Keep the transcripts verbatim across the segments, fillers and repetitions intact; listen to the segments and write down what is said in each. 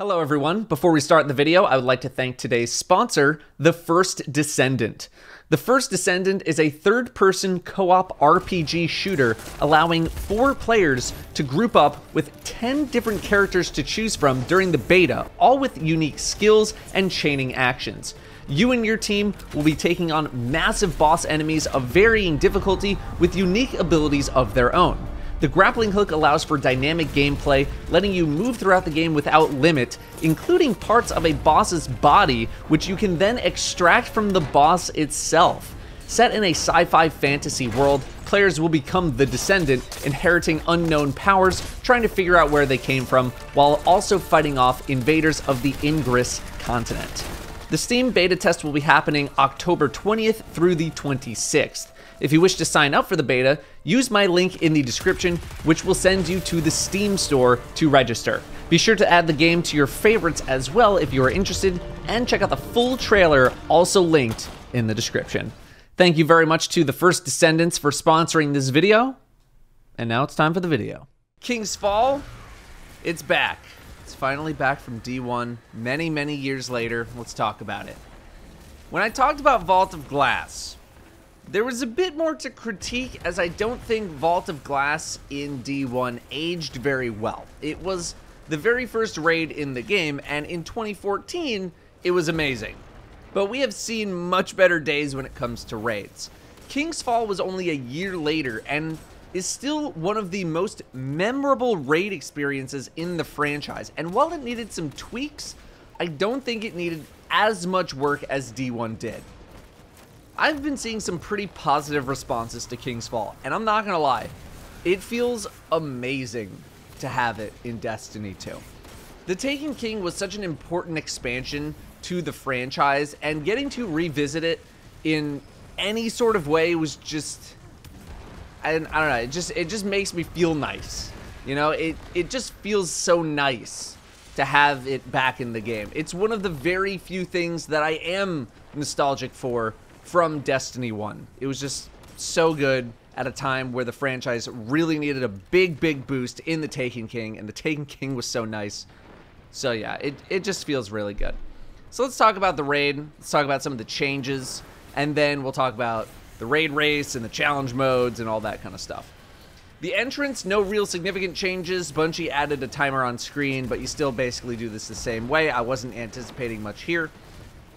Hello everyone, before we start the video, I would like to thank today's sponsor, The First Descendant. The First Descendant is a third-person co-op R P G shooter allowing four players to group up with ten different characters to choose from during the beta, all with unique skills and chaining actions. You and your team will be taking on massive boss enemies of varying difficulty with unique abilities of their own. The grappling hook allows for dynamic gameplay, letting you move throughout the game without limit, including parts of a boss's body, which you can then extract from the boss itself. Set in a sci-fi fantasy world, players will become the Descendant, inheriting unknown powers, trying to figure out where they came from, while also fighting off invaders of the Ingress continent. The Steam beta test will be happening October twentieth through the twenty-sixth. If you wish to sign up for the beta, use my link in the description, which will send you to the Steam store to register. Be sure to add the game to your favorites as well if you are interested, and check out the full trailer also linked in the description. Thank you very much to The First Descendants for sponsoring this video, and now it's time for the video. King's Fall, it's back. It's finally back from D one, many, many years later. Let's talk about it. When I talked about Vault of Glass, there was a bit more to critique, as I don't think Vault of Glass in D one aged very well. It was the very first raid in the game, and in twenty fourteen, it was amazing. But we have seen much better days when it comes to raids. King's Fall was only a year later, and is still one of the most memorable raid experiences in the franchise. And while it needed some tweaks, I don't think it needed as much work as D one did. I've been seeing some pretty positive responses to King's Fall, and I'm not gonna lie, it feels amazing to have it in Destiny two. The Taken King was such an important expansion to the franchise, and getting to revisit it in any sort of way was just, I don't know, it just it just makes me feel nice. You know, it, it just feels so nice to have it back in the game. It's one of the very few things that I am nostalgic for from Destiny one. It was just so good at a time where the franchise really needed a big, big boost in The Taken King, and The Taken King was so nice. So yeah, it, it just feels really good. So let's talk about the raid, let's talk about some of the changes, and then we'll talk about the raid race and the challenge modes and all that kind of stuff. The entrance, no real significant changes. Bungie added a timer on screen, but you still basically do this the same way. I wasn't anticipating much here.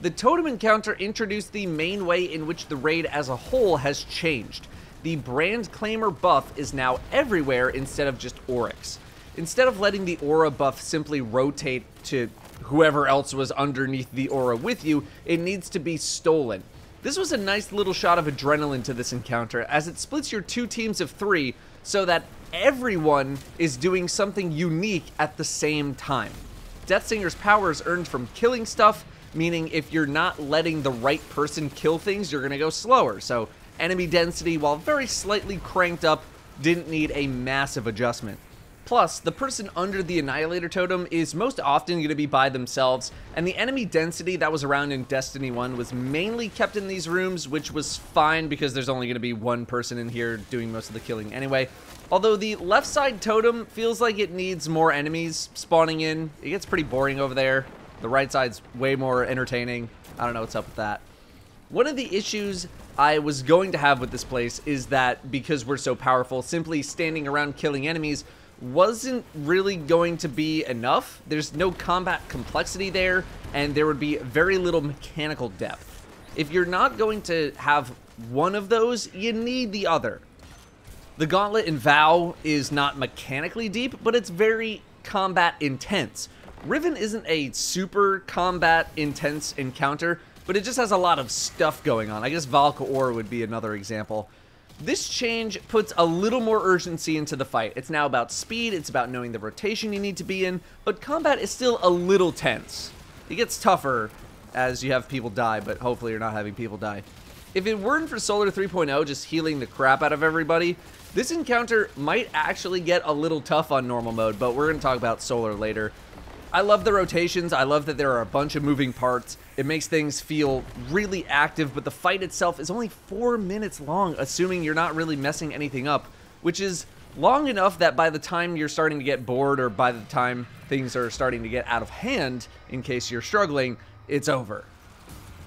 The Totem encounter introduced the main way in which the raid as a whole has changed. The Brand Claimer buff is now everywhere instead of just Oryx. Instead of letting the aura buff simply rotate to whoever else was underneath the aura with you, it needs to be stolen. This was a nice little shot of adrenaline to this encounter, as it splits your two teams of three so that everyone is doing something unique at the same time. Deathsinger's power is earned from killing stuff, meaning if you're not letting the right person kill things, you're gonna go slower. So enemy density, while very slightly cranked up, didn't need a massive adjustment. Plus, the person under the Annihilator totem is most often gonna be by themselves, and the enemy density that was around in Destiny one was mainly kept in these rooms, which was fine because there's only gonna be one person in here doing most of the killing anyway. Although the left side totem feels like it needs more enemies spawning in. It gets pretty boring over there. The right side's way more entertaining. I don't know what's up with that. One of the issues I was going to have with this place is that because we're so powerful, simply standing around killing enemies wasn't really going to be enough. There's no combat complexity there, and there would be very little mechanical depth. If you're not going to have one of those, you need the other. The gauntlet in Vow is not mechanically deep, but it's very combat intense. Riven isn't a super combat intense encounter, but it just has a lot of stuff going on. I guess Valkor would be another example. This change puts a little more urgency into the fight. It's now about speed, it's about knowing the rotation you need to be in, but combat is still a little tense. It gets tougher as you have people die, but hopefully you're not having people die. If it weren't for Solar three point oh just healing the crap out of everybody, this encounter might actually get a little tough on normal mode, but we're going to talk about Solar later. I love the rotations, I love that there are a bunch of moving parts. It makes things feel really active, but the fight itself is only four minutes long, assuming you're not really messing anything up, which is long enough that by the time you're starting to get bored or by the time things are starting to get out of hand, in case you're struggling, it's over.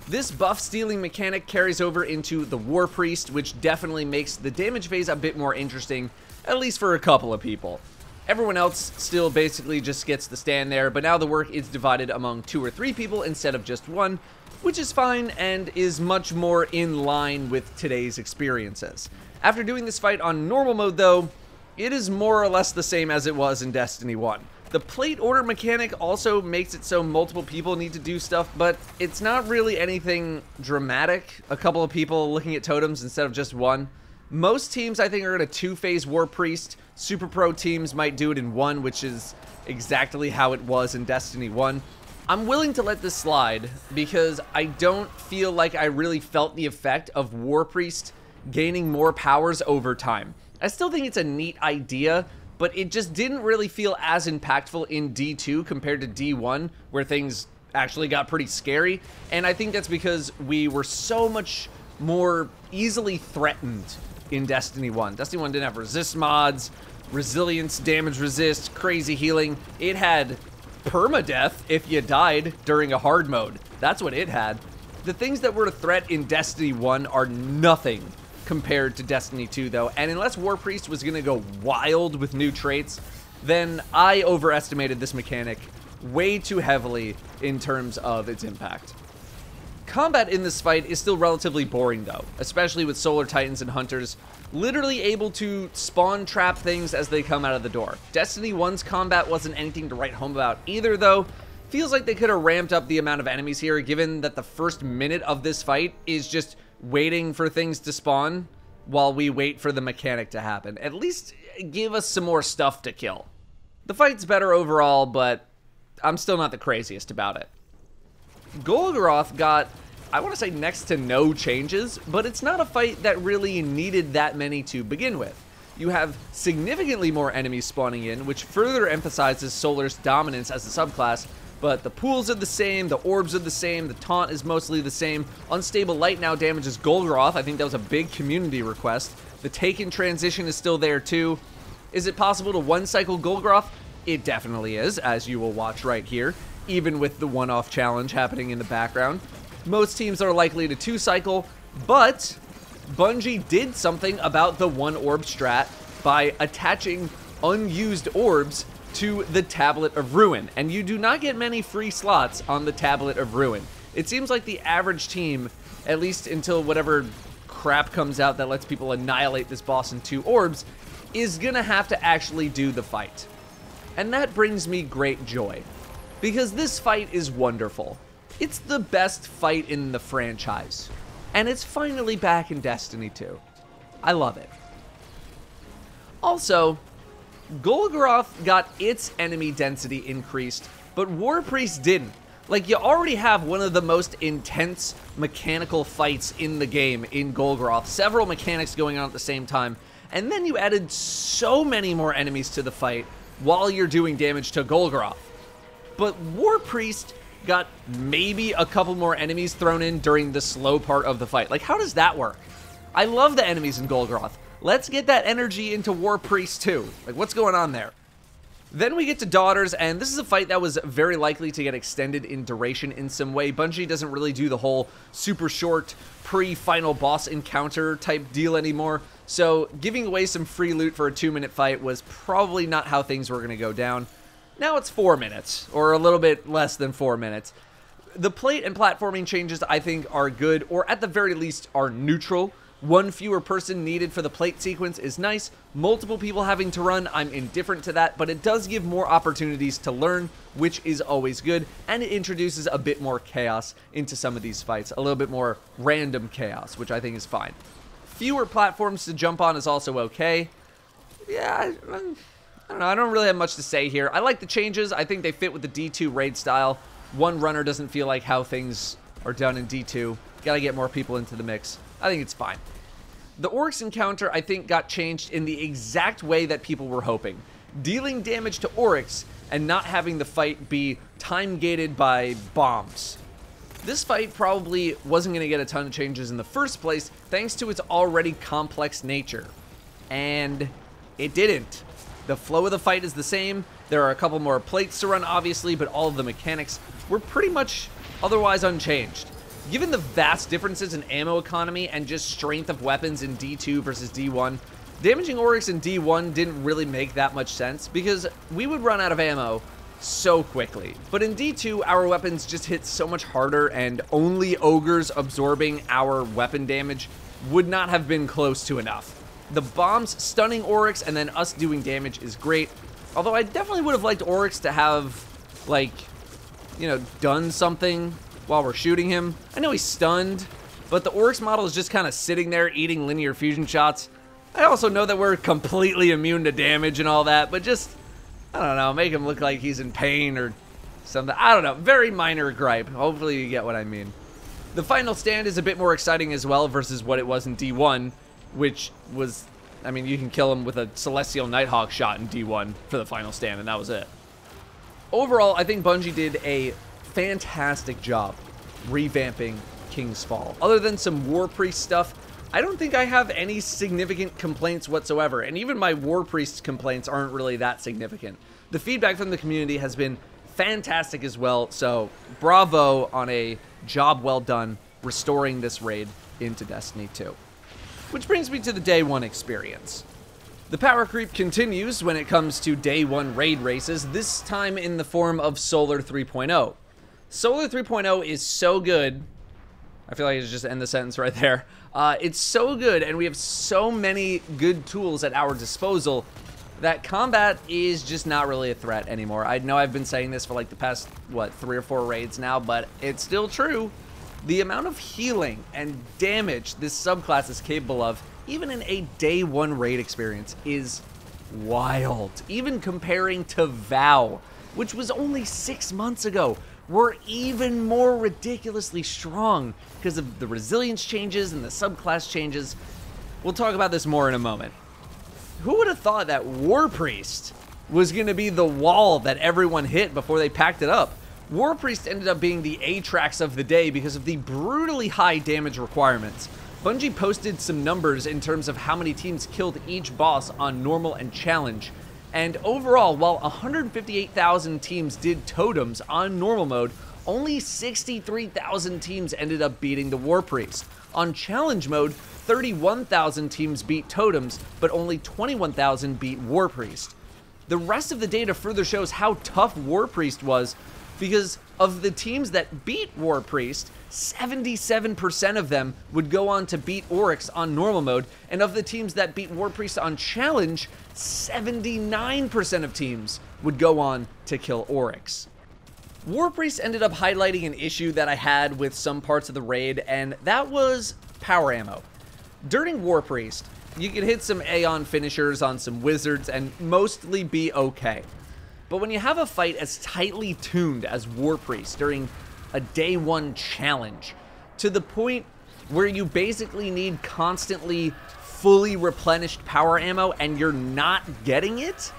This buff stealing mechanic carries over into the War Priest, which definitely makes the damage phase a bit more interesting, at least for a couple of people. Everyone else still basically just gets to stand there, but now the work is divided among two or three people instead of just one, which is fine and is much more in line with today's experiences. After doing this fight on normal mode though, it is more or less the same as it was in Destiny one. The plate order mechanic also makes it so multiple people need to do stuff, but it's not really anything dramatic. A couple of people looking at totems instead of just one. Most teams, I think, are going to two-phase War Priest. Super Pro teams might do it in one, which is exactly how it was in Destiny one. I'm willing to let this slide because I don't feel like I really felt the effect of War Priest gaining more powers over time. I still think it's a neat idea, but it just didn't really feel as impactful in D two compared to D one, where things actually got pretty scary. And I think that's because we were so much more easily threatened in Destiny one. Destiny one didn't have resist mods, resilience, damage resist, crazy healing. It had permadeath if you died during a hard mode. That's what it had. The things that were a threat in Destiny one are nothing compared to Destiny two though, and unless War Priest was gonna go wild with new traits, then I overestimated this mechanic way too heavily in terms of its impact. Combat in this fight is still relatively boring though, especially with Solar Titans and Hunters literally able to spawn trap things as they come out of the door. Destiny one's combat wasn't anything to write home about either though. Feels like they could have ramped up the amount of enemies here, given that the first minute of this fight is just waiting for things to spawn while we wait for the mechanic to happen. At least give us some more stuff to kill. The fight's better overall, but I'm still not the craziest about it. Golgoroth got, I want to say, next to no changes, but it's not a fight that really needed that many to begin with. You have significantly more enemies spawning in, which further emphasizes Solar's dominance as a subclass, but the pools are the same, the orbs are the same, the taunt is mostly the same. Unstable Light now damages Golgoroth. I think that was a big community request. The Taken transition is still there too. Is it possible to one-cycle Golgoroth? It definitely is, as you will watch right here, even with the one-off challenge happening in the background. Most teams are likely to two-cycle, but Bungie did something about the one-orb strat by attaching unused orbs to the Tablet of Ruin, and you do not get many free slots on the Tablet of Ruin. It seems like the average team, at least until whatever crap comes out that lets people annihilate this boss in two orbs, is gonna have to actually do the fight. And that brings me great joy, because this fight is wonderful. It's the best fight in the franchise, and it's finally back in Destiny two. I love it. Also, Golgoroth got its enemy density increased, but War Priest didn't. Like, you already have one of the most intense mechanical fights in the game in Golgoroth, several mechanics going on at the same time, and then you added so many more enemies to the fight while you're doing damage to Golgoroth. But War Priest got maybe a couple more enemies thrown in during the slow part of the fight. Like, how does that work? I love the enemies in Golgoroth. Let's get that energy into War Priest too. Like, what's going on there? Then we get to Daughters, and this is a fight that was very likely to get extended in duration in some way. Bungie doesn't really do the whole super short pre-final boss encounter type deal anymore, so giving away some free loot for a two-minute fight was probably not how things were going to go down. Now it's four minutes, or a little bit less than four minutes. The plate and platforming changes, I think, are good, or at the very least are neutral. One fewer person needed for the plate sequence is nice. Multiple people having to run, I'm indifferent to that, but it does give more opportunities to learn, which is always good, and it introduces a bit more chaos into some of these fights, a little bit more random chaos, which I think is fine. Fewer platforms to jump on is also okay. Yeah, I, I don't know, I don't really have much to say here. I like the changes, I think they fit with the D two raid style. One runner doesn't feel like how things are done in D two. Gotta get more people into the mix. I think it's fine. The Oryx encounter, I think, got changed in the exact way that people were hoping. Dealing damage to Oryx and not having the fight be time-gated by bombs. This fight probably wasn't going to get a ton of changes in the first place, thanks to its already complex nature. And it didn't. The flow of the fight is the same. There are a couple more plates to run, obviously, but all of the mechanics were pretty much otherwise unchanged. Given the vast differences in ammo economy and just strength of weapons in D two versus D one, damaging Oryx in D one didn't really make that much sense because we would run out of ammo so quickly. But in D two, our weapons just hit so much harder, and only ogres absorbing our weapon damage would not have been close to enough. The bombs stunning Oryx and then us doing damage is great, although I definitely would have liked Oryx to have, like, you know, done something while we're shooting him. I know he's stunned, but the Oryx model is just kind of sitting there eating linear fusion shots. I also know that we're completely immune to damage and all that, but just, I don't know, make him look like he's in pain or something. I don't know, very minor gripe. Hopefully you get what I mean. The final stand is a bit more exciting as well versus what it was in D one, which was, I mean, you can kill him with a Celestial Nighthawk shot in D one for the final stand, and that was it. Overall, I think Bungie did a fantastic job revamping King's Fall. Other than some War Priest stuff, I don't think I have any significant complaints whatsoever, and even my War Priest complaints aren't really that significant. The feedback from the community has been fantastic as well, so bravo on a job well done restoring this raid into Destiny two. Which brings me to the day one experience. The power creep continues when it comes to day one raid races, this time in the form of Solar three point oh. Solar three point oh is so good, I feel like I should just end the sentence right there. Uh, it's so good, and we have so many good tools at our disposal that combat is just not really a threat anymore. I know I've been saying this for like the past, what, three or four raids now, but it's still true. The amount of healing and damage this subclass is capable of, even in a day one raid experience, is wild. Even comparing to Vow, which was only six months ago, were even more ridiculously strong because of the resilience changes and the subclass changes. We'll talk about this more in a moment. Who would have thought that War Priest was going to be the wall that everyone hit before they packed it up? War Priest ended up being the Aatrox of the day because of the brutally high damage requirements. Bungie posted some numbers in terms of how many teams killed each boss on normal and challenge. And overall, while one hundred fifty-eight thousand teams did totems on normal mode, only sixty-three thousand teams ended up beating the War Priest. On challenge mode, thirty-one thousand teams beat totems, but only twenty-one thousand beat War Priest. The rest of the data further shows how tough War Priest was because of the teams that beat War Priest, seventy-seven percent of them would go on to beat Oryx on normal mode, and of the teams that beat War Priest on challenge, seventy-nine percent of teams would go on to kill Oryx. War Priest ended up highlighting an issue that I had with some parts of the raid, and that was power ammo. During War Priest, you could hit some Aeon finishers on some wizards and mostly be okay. But when you have a fight as tightly tuned as War Priest during a day one challenge, to the point where you basically need constantly fully replenished power ammo and you're not getting it,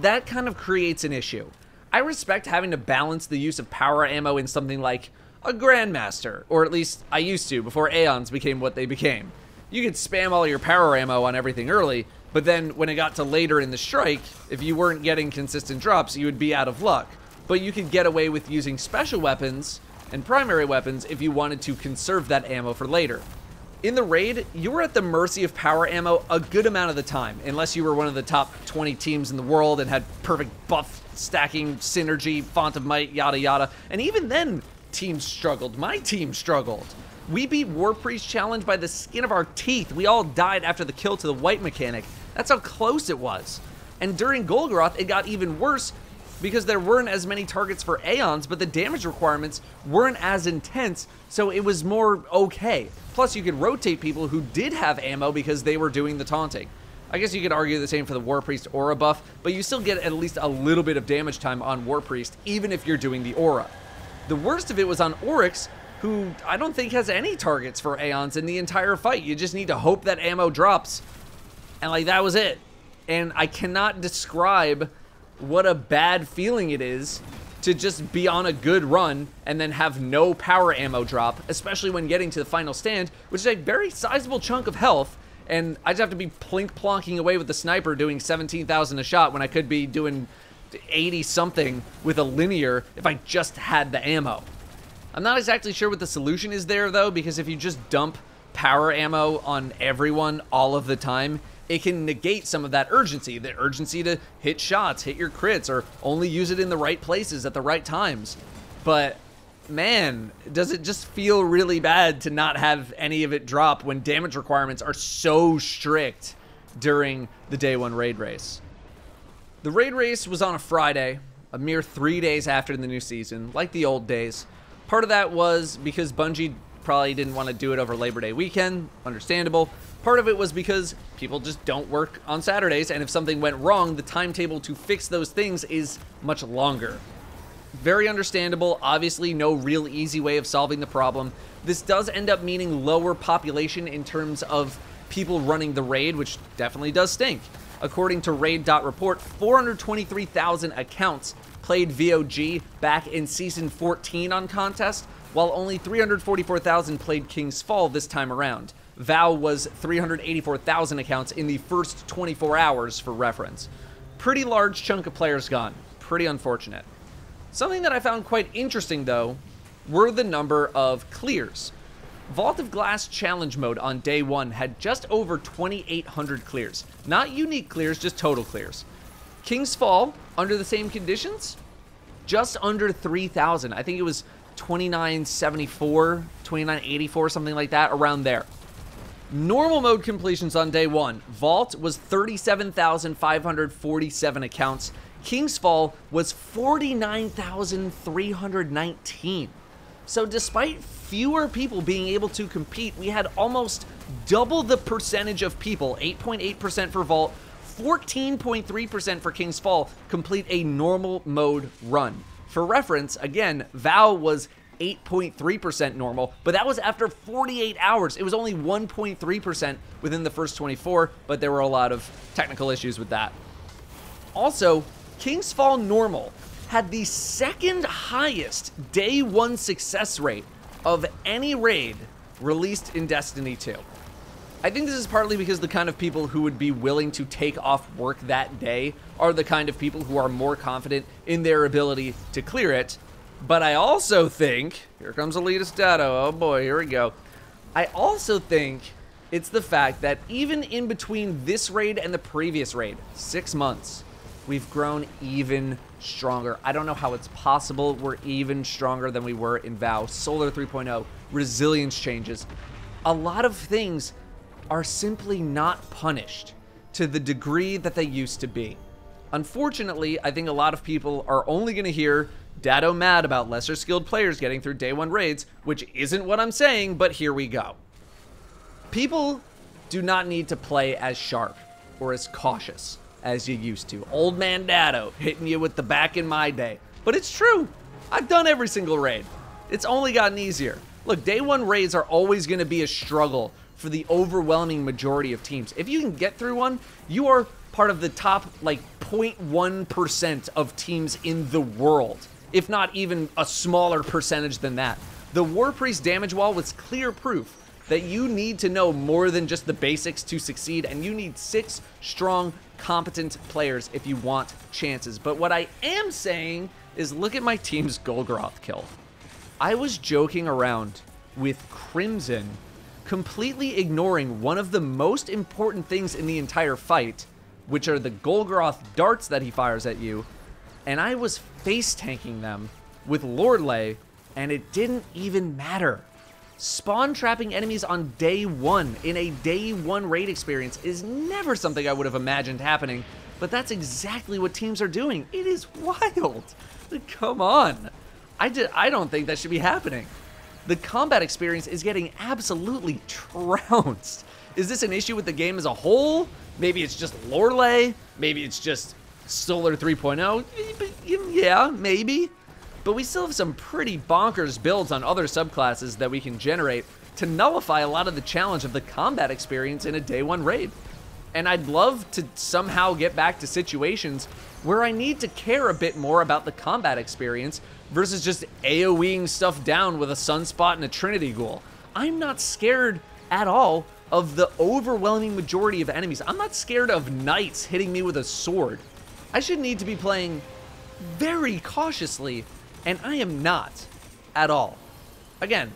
that kind of creates an issue. I respect having to balance the use of power ammo in something like a Grandmaster, or at least I used to before Aeons became what they became. You could spam all your power ammo on everything early, but then when it got to later in the strike, if you weren't getting consistent drops, you would be out of luck. But you could get away with using special weapons and primary weapons if you wanted to conserve that ammo for later. In the raid, you were at the mercy of power ammo a good amount of the time, unless you were one of the top twenty teams in the world and had perfect buff, stacking, synergy, font of might, yada yada. And even then, teams struggled. My team struggled. We beat War Priest challenge by the skin of our teeth. We all died after the kill to the white mechanic. That's how close it was. And during Golgoroth, it got even worse because there weren't as many targets for Aeons, but the damage requirements weren't as intense, so it was more okay. Plus, you could rotate people who did have ammo because they were doing the taunting. I guess you could argue the same for the War Priest aura buff, but you still get at least a little bit of damage time on War Priest, even if you're doing the aura. The worst of it was on Oryx, who I don't think has any targets for Aeons in the entire fight. You just need to hope that ammo drops. And like, that was it. And I cannot describe what a bad feeling it is to just be on a good run and then have no power ammo drop, especially when getting to the final stand, which is a very sizable chunk of health, and I just have to be plink plonking away with the sniper doing seventeen thousand a shot when I could be doing eighty something with a linear if I just had the ammo. I'm not exactly sure what the solution is there though, because if you just dump power ammo on everyone all of the time, it can negate some of that urgency, the urgency to hit shots, hit your crits, or only use it in the right places at the right times. But man, does it just feel really bad to not have any of it drop when damage requirements are so strict during the day one raid race. The raid race was on a Friday, a mere three days after the new season, like the old days. Part of that was because Bungie probably didn't want to do it over Labor Day weekend, understandable. Part of it was because people just don't work on Saturdays, and if something went wrong, the timetable to fix those things is much longer. Very understandable, obviously no real easy way of solving the problem. This does end up meaning lower population in terms of people running the raid, which definitely does stink. According to raid dot report, four hundred twenty-three thousand accounts played V O G back in season fourteen on contest, while only three hundred forty-four thousand played King's Fall this time around. Vow was three hundred eighty-four thousand accounts in the first twenty-four hours for reference. Pretty large chunk of players gone, pretty unfortunate. Something that I found quite interesting though were the number of clears. Vault of Glass challenge mode on day one had just over twenty-eight hundred clears. Not unique clears, just total clears. King's Fall, under the same conditions, just under three thousand. I think it was twenty-nine seventy-four, twenty-nine eighty-four, something like that, around there. Normal mode completions on day one, Vault was thirty-seven thousand five hundred forty-seven accounts. King's Fall was forty-nine thousand three hundred nineteen. So despite fewer people being able to compete, we had almost double the percentage of people, eight point eight percent for Vault, fourteen point three percent for King's Fall, complete a normal mode run. For reference, again, Vow was eight point three percent normal, but that was after forty-eight hours. It was only one point three percent within the first twenty-four, but there were a lot of technical issues with that. Also, King's Fall normal had the second highest day one success rate of any raid released in Destiny two. I think this is partly because the kind of people who would be willing to take off work that day are the kind of people who are more confident in their ability to clear it. But I also think, here comes elitist Datto, oh boy, here we go. I also think it's the fact that even in between this raid and the previous raid, six months, we've grown even stronger. I don't know how it's possible. We're even stronger than we were in Vow. Solar three point oh, resilience changes. A lot of things are simply not punished to the degree that they used to be. Unfortunately, I think a lot of people are only gonna hear Datto mad about lesser skilled players getting through day one raids, which isn't what I'm saying, but here we go. People do not need to play as sharp or as cautious as you used to. Old man Datto hitting you with the back in my day. But it's true, I've done every single raid. It's only gotten easier. Look, day one raids are always gonna be a struggle for the overwhelming majority of teams. If you can get through one, you are part of the top like zero point one percent of teams in the world, if not even a smaller percentage than that. The War Priest damage wall was clear proof that you need to know more than just the basics to succeed, and you need six strong, competent players if you want chances. But what I am saying is look at my team's Golgoroth kill. I was joking around with Crimson, completely ignoring one of the most important things in the entire fight, which are the Golgoroth darts that he fires at you, and I was face tanking them with Lord Lay, and it didn't even matter. Spawn trapping enemies on day one in a day one raid experience is never something I would have imagined happening, but that's exactly what teams are doing. It is wild. Come on. I, did, I don't think that should be happening. The combat experience is getting absolutely trounced. Is this an issue with the game as a whole? Maybe it's just Lord Lay. Maybe it's just Solar three point oh. Yeah, maybe. But we still have some pretty bonkers builds on other subclasses that we can generate to nullify a lot of the challenge of the combat experience in a day one raid. And I'd love to somehow get back to situations where I need to care a bit more about the combat experience versus just AoEing stuff down with a sunspot and a Trinity Ghoul. I'm not scared at all of the overwhelming majority of enemies. I'm not scared of knights hitting me with a sword. I should need to be playing very cautiously, and I am not at all. Again,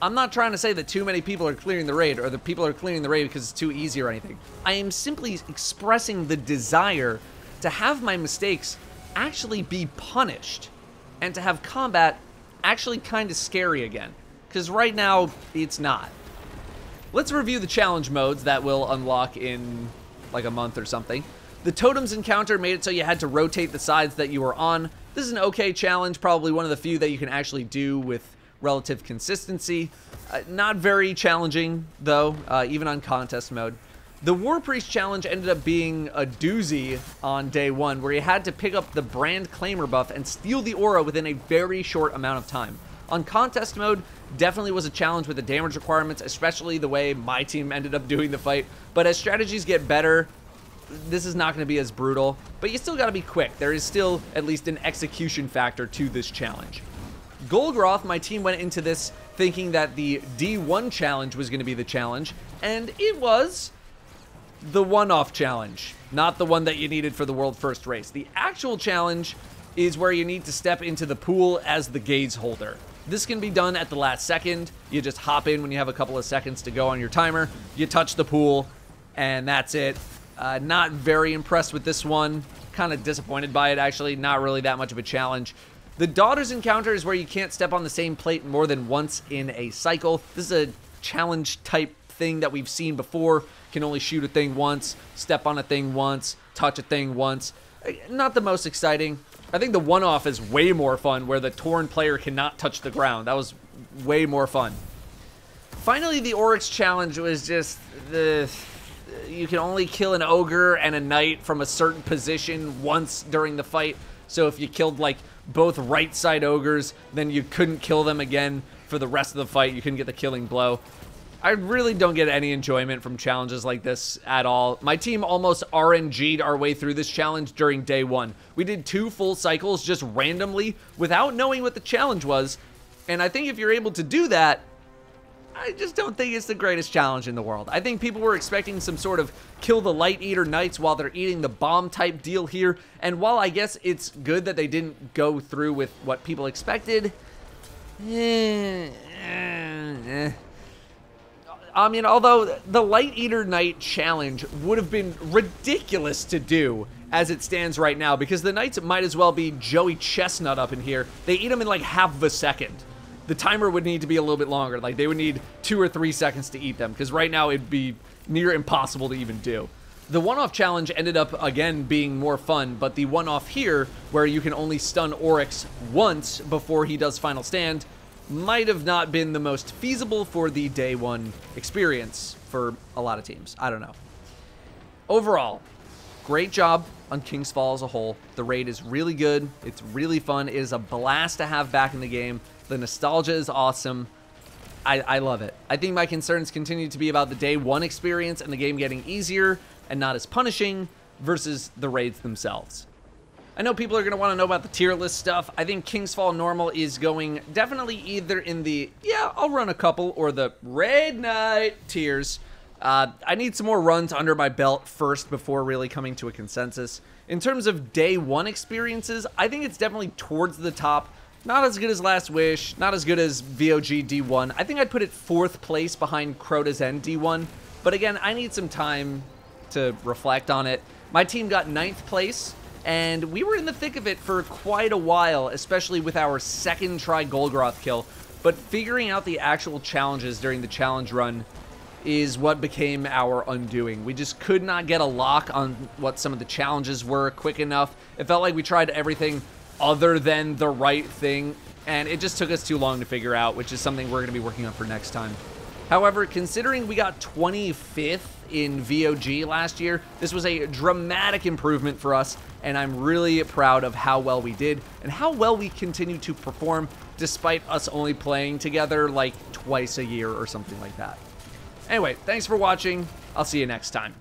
I'm not trying to say that too many people are clearing the raid or the people are clearing the raid because it's too easy or anything. I am simply expressing the desire to have my mistakes actually be punished and to have combat actually kind of scary again, because right now it's not. Let's review the challenge modes that will unlock in like a month or something. The Totems encounter made it so you had to rotate the sides that you were on. This is an okay challenge, probably one of the few that you can actually do with relative consistency. Uh, not very challenging, though, uh, even on contest mode. The War Priest challenge ended up being a doozy on day one, where you had to pick up the Brand Claimer buff and steal the aura within a very short amount of time. On contest mode, definitely was a challenge with the damage requirements, especially the way my team ended up doing the fight. But as strategies get better, this is not going to be as brutal, but you still got to be quick. There is still at least an execution factor to this challenge. Golgoroth, my team went into this thinking that the D one challenge was going to be the challenge, and it was the one-off challenge, not the one that you needed for the world first race. The actual challenge is where you need to step into the pool as the gaze holder. This can be done at the last second. You just hop in when you have a couple of seconds to go on your timer. You touch the pool, and that's it. Uh, not very impressed with this one. Kind of disappointed by it, actually. Not really that much of a challenge. The Daughters encounter is where you can't step on the same plate more than once in a cycle. This is a challenge-type thing that we've seen before. Can only shoot a thing once, step on a thing once, touch a thing once. Not the most exciting. I think the one-off is way more fun, where the torn player cannot touch the ground. That was way more fun. Finally, the Oryx challenge was just the... You can only kill an ogre and a knight from a certain position once during the fight. So if you killed, like, both right side ogres, then you couldn't kill them again for the rest of the fight. You couldn't get the killing blow. I really don't get any enjoyment from challenges like this at all. My team almost R N G'd our way through this challenge during day one. We did two full cycles just randomly without knowing what the challenge was. And I think if you're able to do that, I just don't think it's the greatest challenge in the world. I think people were expecting some sort of kill the Light Eater knights while they're eating the bomb type deal here. And while I guess it's good that they didn't go through with what people expected, eh, eh, eh. I mean, although the Light Eater knight challenge would have been ridiculous to do as it stands right now, because the knights might as well be Joey Chestnut up in here. They eat them in like half of a second. The timer would need to be a little bit longer. Like, they would need two or three seconds to eat them, because right now it'd be near impossible to even do. The one-off challenge ended up, again, being more fun, but the one-off here, where you can only stun Oryx once before he does Final Stand, might have not been the most feasible for the day one experience for a lot of teams. I don't know. Overall, great job on King's Fall as a whole. The raid is really good. It's really fun. It is a blast to have back in the game. The nostalgia is awesome. I, I love it. I think my concerns continue to be about the day one experience and the game getting easier and not as punishing versus the raids themselves. I know people are going to want to know about the tier list stuff. I think King's Fall Normal is going definitely either in the, yeah, I'll run a couple, or the Raid Night tiers. Uh, I need some more runs under my belt first before really coming to a consensus. In terms of day one experiences, I think it's definitely towards the top. Not as good as Last Wish, not as good as V O G D one. I think I'd put it fourth place behind Crota's End D one. But again, I need some time to reflect on it. My team got ninth place, and we were in the thick of it for quite a while, especially with our second try Golgoroth kill. But figuring out the actual challenges during the challenge run is what became our undoing. We just could not get a lock on what some of the challenges were quick enough. It felt like we tried everything other than the right thing, and it just took us too long to figure out, which is something we're going to be working on for next time. However, considering we got twenty-fifth in V O G last year, this was a dramatic improvement for us, and I'm really proud of how well we did and how well we continue to perform despite us only playing together like twice a year or something like that. Anyway, thanks for watching. I'll see you next time.